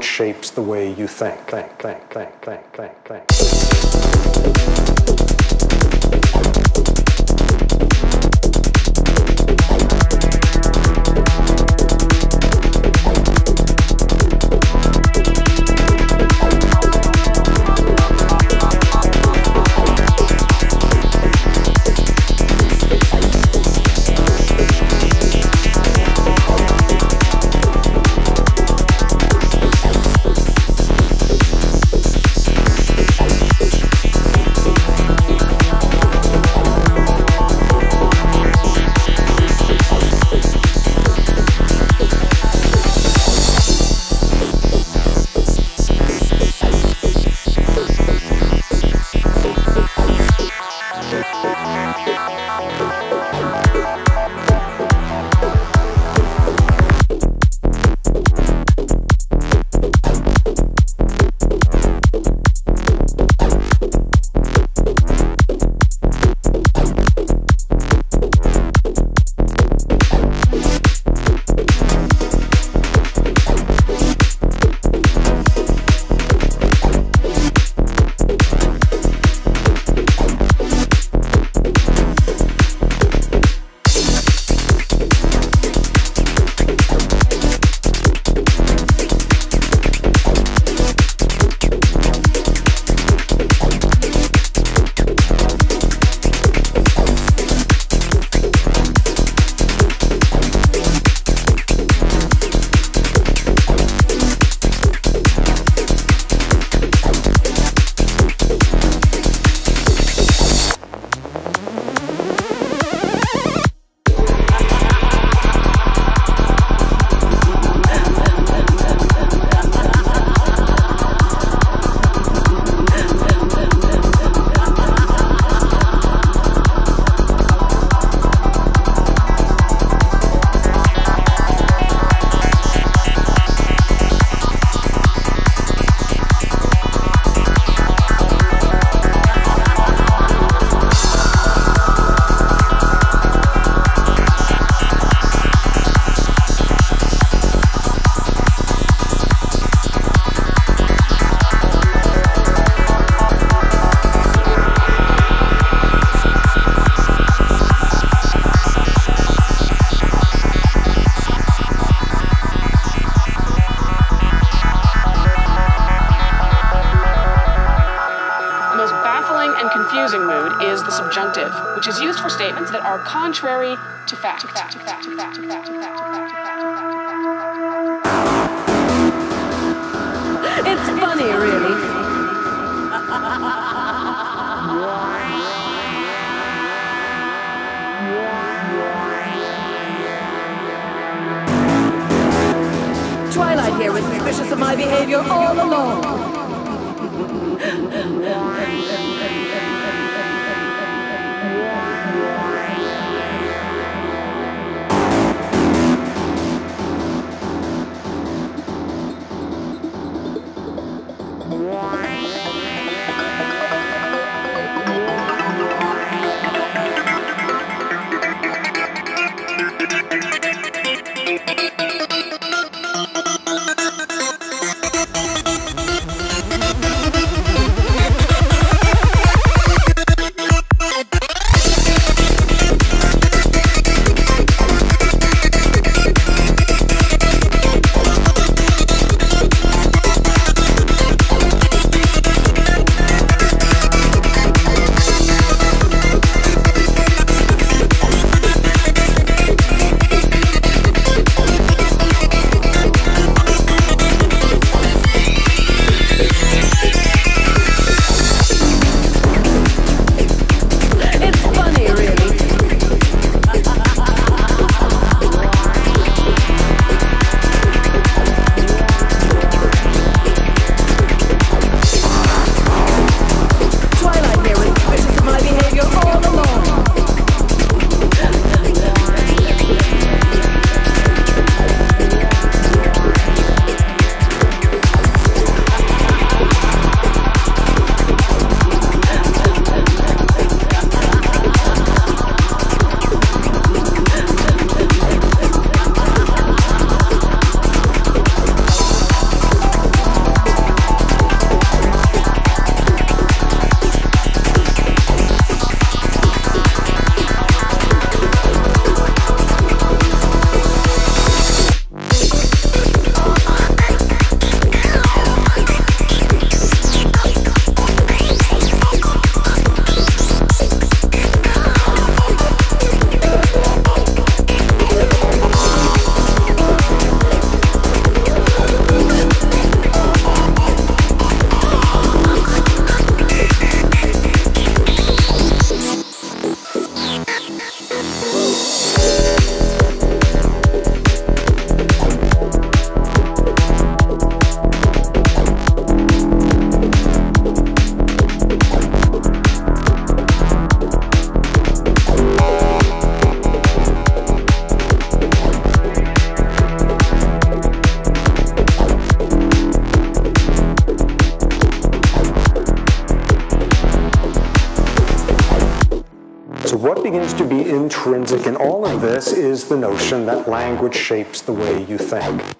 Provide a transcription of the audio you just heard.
Shapes the way you think. Mood is the subjunctive, which is used for statements that are contrary to fact. It's funny, really. Twilight here was suspicious of my behavior all along. So what begins to be intrinsic in all of this is the notion that language shapes the way you think.